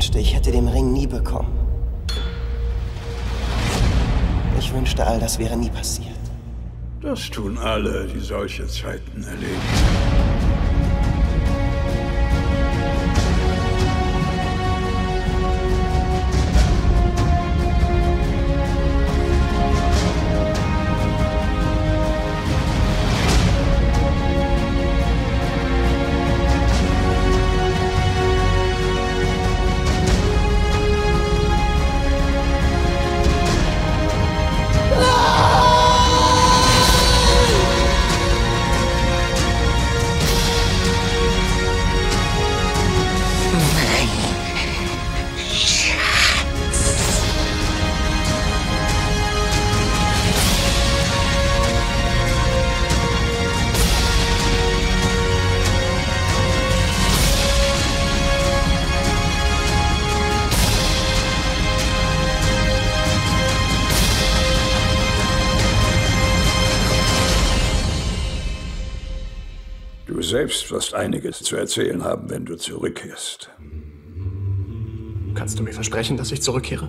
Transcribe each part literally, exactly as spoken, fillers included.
wünschte, ich hätte den Ring nie bekommen. Ich wünschte, all das wäre nie passiert. Das tun alle, die solche Zeiten erleben. Du selbst wirst einiges zu erzählen haben, wenn du zurückkehrst. Kannst du mir versprechen, dass ich zurückkehre?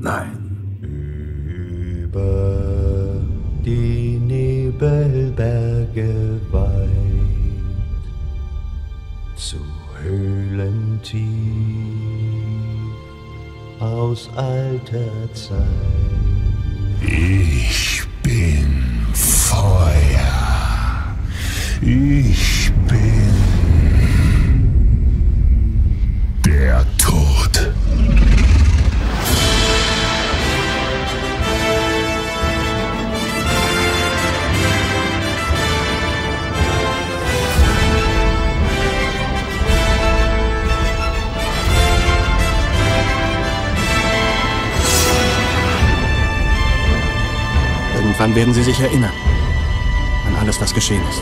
Nein. Über die Nebelberge weit, zu Höhlen tief aus alter Zeit. Ich bin Feuer. Ich bin der Tod. Irgendwann werden Sie sich erinnern an alles, was geschehen ist.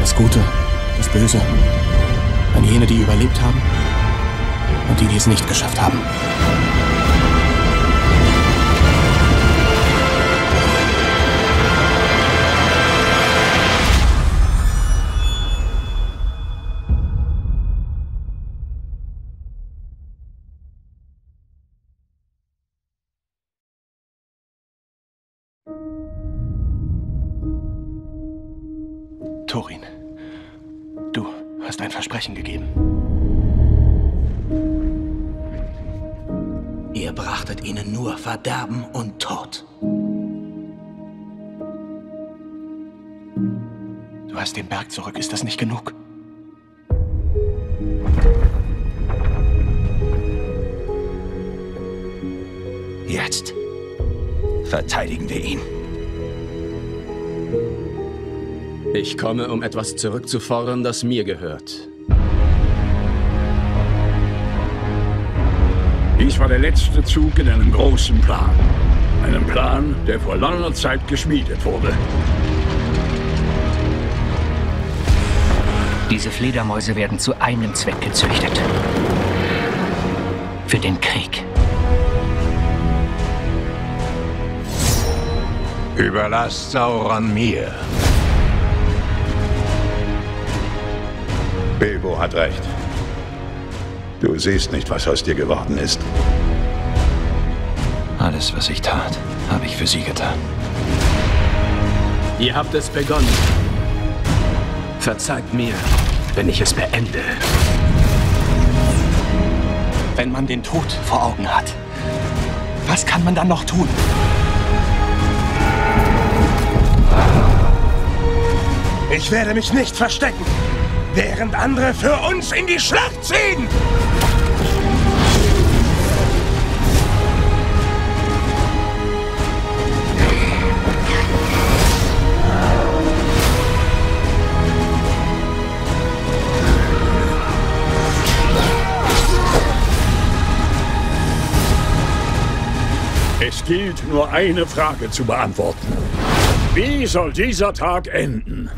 Das Gute, das Böse, an jene, die überlebt haben und die, die es nicht geschafft haben. Thorin, du hast ein Versprechen gegeben. Ihr brachtet ihnen nur Verderben und Tod. Du hast den Berg zurück, ist das nicht genug? Jetzt verteidigen wir ihn. Ich komme, um etwas zurückzufordern, das mir gehört. Dies war der letzte Zug in einem großen Plan. Einem Plan, der vor langer Zeit geschmiedet wurde. Diese Fledermäuse werden zu einem Zweck gezüchtet. Für den Krieg. Überlasst Sauron mir. Bilbo hat recht. Du siehst nicht, was aus dir geworden ist. Alles, was ich tat, habe ich für sie getan. Ihr habt es begonnen. Verzeiht mir, wenn ich es beende. Wenn man den Tod vor Augen hat, was kann man dann noch tun? Ich werde mich nicht verstecken. Während andere für uns in die Schlacht ziehen! Es gilt nur eine Frage zu beantworten. Wie soll dieser Tag enden?